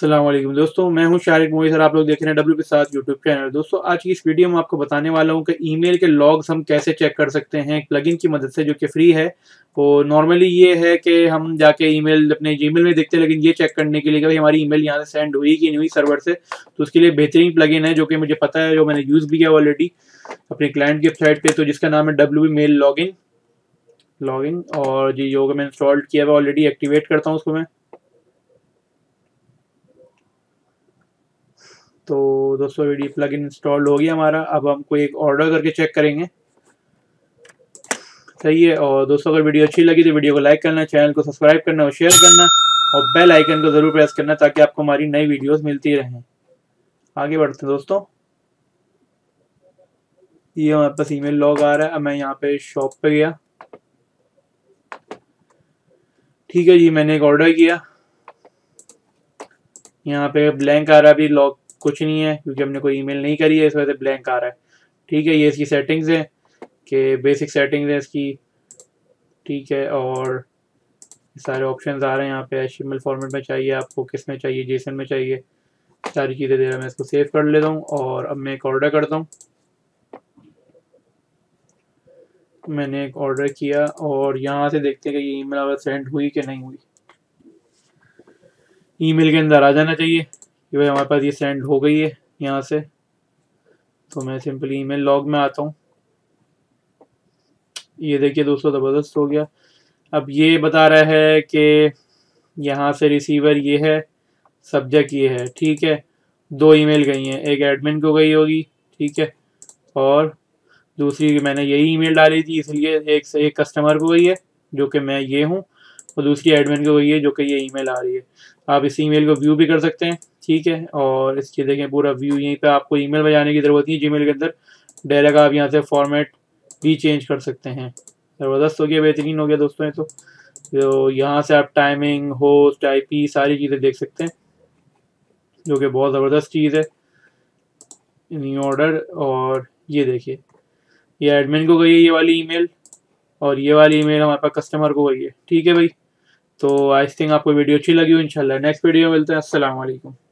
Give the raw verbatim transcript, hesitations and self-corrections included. अस्सलाम वालेकुम दोस्तों, मैं हूं शारिक मोइज और आप लोग देख रहे हैं डब्ल्यू पी साथ यूट्यूब चैनल। दोस्तों आज की इस वीडियो में आपको बताने वाला हूं कि ईमेल के लॉग्स हम कैसे चेक कर सकते हैं एक प्लगइन की मदद से जो कि फ्री है। तो नॉर्मली ये है कि हम जाके ईमेल अपने जीमेल में देखते हैं, लेकिन ये चेक करने के लिए कि भाई हमारी ईमेल यहाँ से सेंड हुई कि नहीं हुई सर्वर से, तो उसके लिए बेहतरीन प्लगइन है जो कि मुझे पता है, जो मैंने यूज़ भी किया ऑलरेडी अपने क्लाइंट की वेबसाइट पर, तो जिसका नाम है W P mail log in log in और जी जो कि मैंने इंस्टॉल किया हुआ ऑलरेडी। एक्टिवेट करता हूँ उसको मैं। तो दोस्तों वीडियो प्लगइन इंस्टॉल हो गया हमारा। अब हमको एक ऑर्डर करके चेक करेंगे, सही है। और दोस्तों अगर वीडियो अच्छी लगी तो वीडियो को लाइक करना, चैनल को सब्सक्राइब करना और शेयर करना और बेल आइकन को ज़रूर प्रेस करना ताकि आपको हमारी नई वीडियोस मिलती रहें। आगे बढ़ते हैं दोस्तों, ये हमारे पास ई मेल लॉग आ रहा है। अब मैं यहाँ पर शॉप पर गया, ठीक है जी, मैंने एक ऑर्डर किया। यहाँ पे ब्लैंक आ रहा है, अभी लॉग कुछ नहीं है क्योंकि हमने कोई ईमेल नहीं करी है, इस वजह से ब्लैंक आ रहा है, ठीक है। ये इसकी सेटिंग्स है कि बेसिक सेटिंग्स है इसकी, ठीक है। और सारे ऑप्शंस आ रहे हैं यहाँ पे, एचटीएमएल फॉर्मेट में चाहिए आपको, किस में चाहिए, जेसन में चाहिए, सारी चीज़ें दे रहा है। मैं इसको सेव कर लेता हूँ और अब मैं एक ऑर्डर करता हूँ। मैंने एक ऑर्डर किया और यहाँ से देखते हैं कि ये ई मेल सेंड हुई कि नहीं हुई। ईमेल के अंदर आ जाना चाहिए कि भाई हमारे पास ये सेंड हो गई है यहाँ से। तो मैं सिंपली ईमेल लॉग में आता हूँ। ये देखिए दोस्तों ज़बरदस्त हो गया। अब ये बता रहा है कि यहाँ से रिसीवर ये है, सब्जेक्ट ये है, ठीक है। दो ईमेल गई हैं, एक एडमिन को गई होगी, ठीक है, और दूसरी मैंने यही ईमेल डाली थी इसलिए एक से एक कस्टमर को गई है जो कि मैं ये हूँ, और दूसरी एडमिन को गई है जो कि ये ईमेल आ रही है। आप इस ईमेल को व्यू भी कर सकते हैं, ठीक है। और इसके देखें पूरा व्यू, यहीं पे आपको ईमेल में जाने की ज़रूरत नहीं है। जीमेल के अंदर डायरेक्ट आप यहाँ से फॉर्मेट भी चेंज कर सकते हैं। ज़बरदस्त हो गया, बेहतरीन हो गया दोस्तों। ये तो तो यहाँ से आप टाइमिंग, होस्ट, आईपी सारी चीज़ें देख सकते हैं जो कि बहुत ज़बरदस्त चीज़ है। न्यू ऑर्डर, और ये देखिए ये एडमिन को गई है ये वाली ईमेल, और ये वाली ईमेल हमारे पास कस्टमर को गई है, ठीक है भाई। तो आई थिंक आपको वीडियो अच्छी लगी हो। इंशाल्लाह नेक्स्ट वीडियो मिलते हैं। अस्सलाम वालेकुम।